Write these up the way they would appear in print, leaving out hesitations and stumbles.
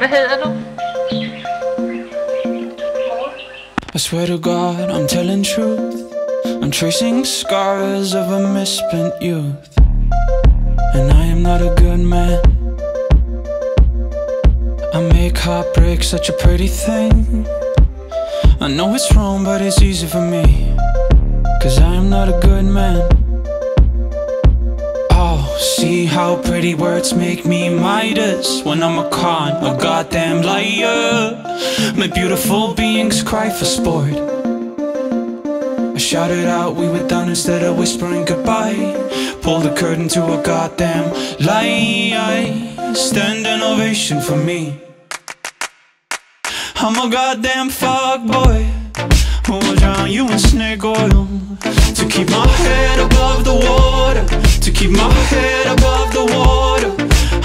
Vad heter du? I swear to God, I'm telling truth. I'm tracing scars of a misspent youth. And I am not a good man. I make heartbreak such a pretty thing. I know it's wrong, but it's easy for me, 'cause I am not a good man. Oh, see how pretty words make me Midas, when I'm a con, a goddamn liar. My beautiful beings cry for sport. I shouted out we were done instead of whispering goodbye. Pull the curtain to a goddamn lie. Standing ovation for me. I'm a goddamn fuckboy who will drown you in snake oil to keep my head above the water. To keep my head above the water.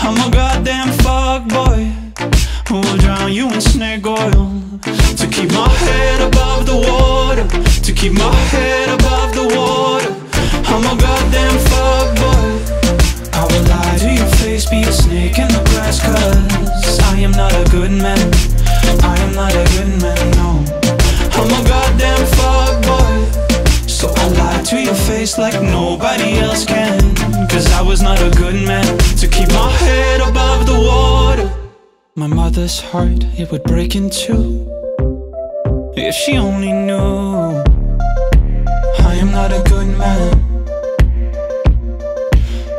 I'm a goddamn fuckboy who will drown you in snake oil to keep my head above the water. To keep my head above the water. I'm a goddamn fuckboy. I will lie to your face, be a snake in the grass, 'cause I am not a good man. I am not a good man, no. I'm a goddamn fuckboy, so I lied to your face like nobody else can, 'cause I was not a good man. To keep my head above the water. My mother's heart, it would break in two if she only knew. I am not a good man.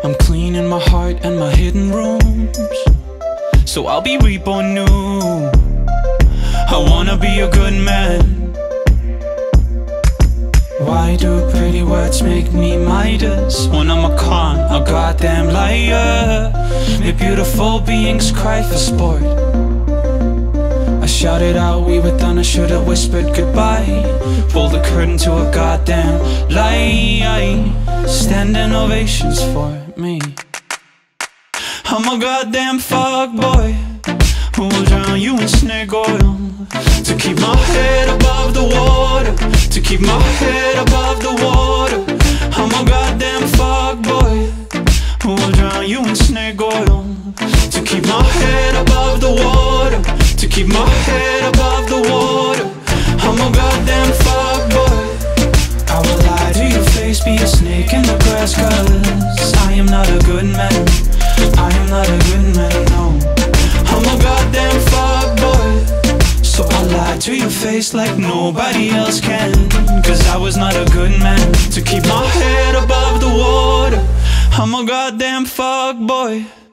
I'm clean in my heart and my hidden rooms, so I'll be reborn new. I wanna be a good man. Why do pretty words make me Midas, when I'm a con, a goddamn liar? My beautiful beings cry for sport. I shouted out we were done, I should've whispered goodbye. Pull the curtain to a goddamn lie. Standing ovations for me. I'm a goddamn fuckboy who will drown you in snake oil to keep my head above the water. To keep my head above the water. I'm a goddamn fuckboy who will drown you in snake oil to keep my head above the water. To keep my head above the water. I'm a goddamn fuckboy. I will lie to your face, be a snake in the grass, 'cause I am not a good man. I am not a good man, no. I'm a goddamn fuckboy, so I lied to your face like nobody else can, 'cause I was not a good man. To keep my head above the water. I'm a goddamn fuckboy.